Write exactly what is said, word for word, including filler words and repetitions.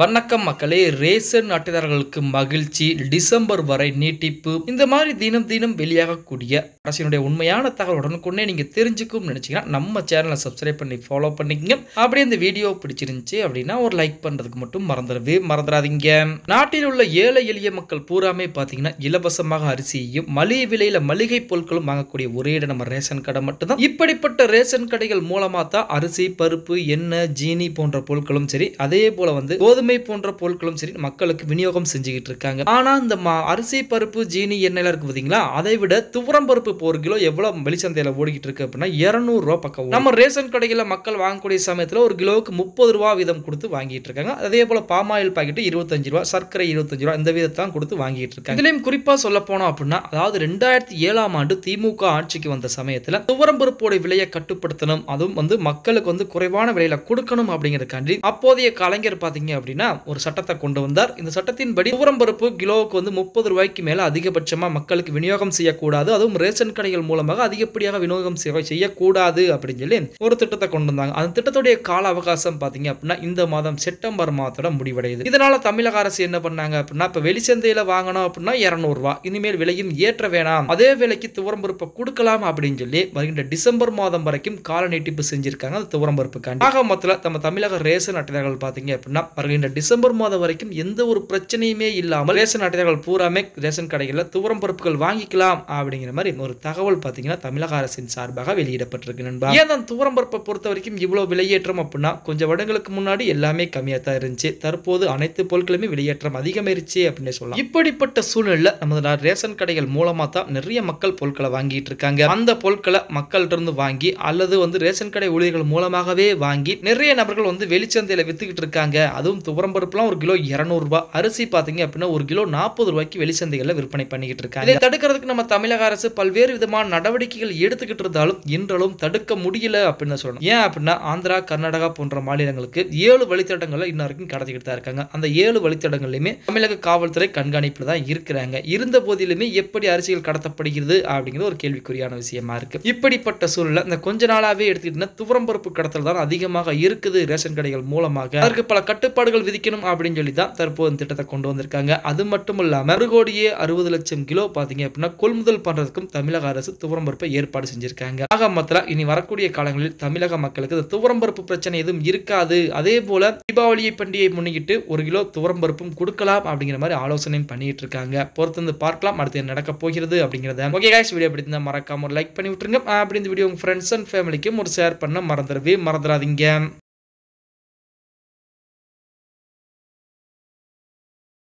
வணக்கம் மக்களே, ரேசன் அட்டைதாரர்களுக்கு மகிழ்ச்சி, டிசம்பர் வரை நீட்டிப்பு. இந்த மாதிரி தினம் தினம் வெளியாகக்கூடிய அரசினுடைய உண்மையான தகவலுடன் கொண்டே நீங்க தெரிஞ்சுக்கும் நினைச்சீங்கன்னா நம்ம சேனலை சப்ஸ்கிரைப் பண்ணி ஃபாலோ பண்ணிக்கங்க. அப்படியே இந்த வீடியோ பிடிச்சிருந்துச்சு அப்படின்னா ஒரு லைக் பண்றதுக்கு மட்டும் மறந்துடவே மறந்துடாதீங்க. நாட்டில் உள்ள ஏழை எளிய மக்கள் பூராமே பாத்தீங்கன்னா இலவசமாக அரிசியையும் மலிய விலையில மளிகை பொருட்களும் வாங்கக்கூடிய ஒரே இடம் நம்ம ரேஷன் கடை மட்டும்தான். இப்படிப்பட்ட ரேஷன் கடைகள் மூலமா தான் அரிசி, பருப்பு, எண்ணெய், ஜீனி போன்ற பொருட்களும் சரி, அதே போல வந்து போன்ற பொருட்களும் சரி மக்களுக்கு விநியோகம் செஞ்சுக்கிட்டு இருக்காங்க. ஆனா இந்த அரிசி, பருப்பு, ஜீனி, எண்ணெய் இருக்கு பாத்தீங்களா, அதை விட துவரம் பருப்பு ஒரு கிலோ எவ்வளவு வெளிச்சந்தையில ஓடிக்கிட்டு இருக்கு அப்படின்னா இருநூறு ரூபாய் பக்கம். நம்ம ரேஷன் கடையில மக்கள் வாங்கக்கூடிய சமயத்துல ஒரு கிலோவுக்கு முப்பது ரூபாய் வீதம் கொடுத்து வாங்கிட்டு இருக்காங்க. அதே போல பாமாயில் பாக்கெட் இருபத்தஞ்சு ரூபாய், சர்க்கரை இருபத்தஞ்சு ரூபாய், இந்த வீதத்தான் கொடுத்து வாங்கிட்டு இருக்காங்க. இதுலயும் குறிப்பா சொல்ல போனோம் அப்படின்னா, அதாவது ரெண்டாயிரத்தி ஏழாம் ஆண்டு திமுக ஆட்சிக்கு வந்த சமயத்துல துவரம் பருப்போட விலையை கட்டுப்படுத்தணும், அதுவும் வந்து மக்களுக்கு வந்து குறைவான விலையில கொடுக்கணும் அப்படிங்கறதுக்காண்டி அப்போதைய கலைஞர் பாத்தீங்க அப்படின்னா ஒரு சட்டத்தை கொண்டு வந்தார். இந்த சட்டத்தின்படி துவரம் பருப்பு கிலோவுக்கு வந்து முப்பது ரூபாய்க்கு மேல அதிகபட்சமா மக்களுக்கு விநியோகம் செய்யக்கூடாது, அதுவும் ரேஷன் கடைகள் மூலமாக அதிகப்படியாக விநியோகம் செய்யக்கூடாது அப்படின்னு சொல்லி ஒரு திட்டத்தை கொண்டு வந்தாங்க. அந்த திட்டத்துடைய கால அவகாசம் பாத்தீங்க அப்படின்னா இந்த மாதம் செப்டம்பர் மாதத்தோட முடிவடையுது. இதனால தமிழக அரசு என்ன பண்ணாங்க அப்படின்னா, இப்ப வெளிச்சந்தையில வாங்கணும் அப்படின்னா இருநூறு ரூபாய், இனிமேல் விலையும் ஏற்ற வேணாம், அதே விலைக்கு துவரம் பருப்பை கொடுக்கலாம் அப்படின்னு சொல்லி வருகின்ற டிசம்பர் மாதம் வரைக்கும் கால நீட்டிப்பு செஞ்சிருக்காங்க. அந்த துவரம் பருப்புக்கான ஆக மொத்தத்தில் நம்ம தமிழக ரேஷன் அட்டைதாரர்கள் பாத்தீங்க அப்படின்னா இந்த டிசம்பர் மாதம் வரைக்கும் எந்த ஒரு பிரச்சனையுமே இல்லாமல் ரேஷன் அட்டைதாரர்கள் பூராமே ரேஷன் கடைகளில் துவரம் பருப்புகள் வாங்கிக்கலாம் அப்படிங்கிற மாதிரி ஒரு தகவல் பாத்தீங்கன்னா தமிழக அரசின் சார்பாக வெளியிடப்பட்டிருக்கு. நண்பா, ஏன் துவரம் பருப்பை பொறுத்த வரைக்கும் இவ்வளவு விலையேற்றம் அப்படின்னா, கொஞ்சம் வருடங்களுக்கு முன்னாடி எல்லாமே கம்மியா தான் இருந்துச்சு, தற்போது அனைத்து பொருட்களுமே விலையேற்றம் அதிகமாயிருச்சு அப்படின்னு சொல்லலாம். இப்படிப்பட்ட சூழ்நிலை நமது ரேஷன் கடைகள் மூலமா தான் நிறைய மக்கள் பொருட்களை வாங்கிட்டு இருக்காங்க. அந்த பொருட்களை மக்கள்கிட்ட இருந்து வாங்கி அல்லது வந்து ரேஷன் கடை ஊழியர்கள் மூலமாகவே வாங்கி நிறைய நபர்கள் வந்து வெளிச்சந்தையில வித்துக்கிட்டு இருக்காங்க. அதுவும் துவரம் பருப்புலாம் ஒரு கிலோ இருநூறு ரூபாய், அரிசி பாத்தீங்க அப்படின்னா ஒரு கிலோ நாற்பது ரூபாய்க்கு வெளிச்சந்தைகளில் விற்பனை பண்ணிக்கிட்டு இருக்காங்க. இதை தடுக்கிறதுக்கு நம்ம தமிழக அரசு பல்வேறு விதமான நடவடிக்கைகள் எடுத்துக்கிட்டு இருந்தாலும் இன்றளவும் தடுக்க முடியல அப்படின்னு சொல்லணும். ஏன் அப்படின்னா, ஆந்திரா, கர்நாடகா போன்ற மாநிலங்களுக்கு ஏழு வழித்தடங்கள்ல இன்ன வரைக்கும் கடத்திக்கிட்டு தான் இருக்காங்க. அந்த ஏழு வழித்தடங்கள்லயுமே தமிழக காவல்துறை கண்காணிப்புல தான் இருக்கிறாங்க. இருந்த போதிலுமே எப்படி அரிசிகள் கடத்தப்படுகிறது அப்படிங்கிறது ஒரு கேள்விக்குறியான விஷயமா இருக்கு. இப்படிப்பட்ட சூழல்ல இந்த கொஞ்ச நாளாவே எடுத்துக்கிட்டீங்கன்னா துவரம் பருப்பு கடத்தல் தான் அதிகமாக இருக்குது ரேஷன் கடைகள் மூலமாக. அதற்கு பல கட்டுப்பாடுகள் விதிக்கணும் அப்படின்னு சொல்லி தான் தற்போது திட்டத்தை கொண்டு வந்திருக்காங்க. அது மட்டும் இல்லாம ஒரு கோடியே அறுபது லட்சம் கிலோ பாத்தீங்க அப்படின்னா கொள்முதல் பண்றதுக்கும் தமிழக அரசு துவரம் பருப்பை ஏற்பாடு செஞ்சிருக்காங்க. ஆக மொத்தம் இனி வரக்கூடிய காலங்களில் தமிழக மக்களுக்கு இந்த துவரம் பருப்பு பிரச்சனை எதுவும் இருக்காது. அதே போல தீபாவளியை பண்டிகையை முன்னிட்டு ஒரு கிலோ துவரம் பருப்பும் கொடுக்கலாம் அப்படிங்கிற மாதிரி ஆலோசனையும் பண்ணிட்டு இருக்காங்க. பொறுத்திருந்து பார்க்கலாம் அடுத்து நடக்க போகிறது அப்படிங்கறத. ஓகே गाइस, வீடியோ பிடிச்சிருந்தா மறக்காம ஒரு லைக் பண்ணி விட்டுருங்க. அப்படி இந்த வீடியோ உங்க ஃப்ரெண்ட்ஸ் அண்ட் ஃபேமிலிக்கும் ஒரு ஷேர் பண்ண மறந்துடவே மறந்துடாதீங்க.